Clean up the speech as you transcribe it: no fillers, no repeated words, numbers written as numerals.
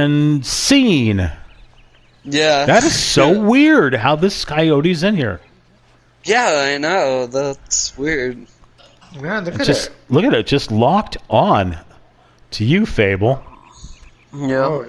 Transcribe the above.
And scene. Yeah. That is so weird how this coyote's in here. Yeah, I know. That's weird. Yeah, look at it. Look at it. Just locked on to you, Fable. Yeah. Oh.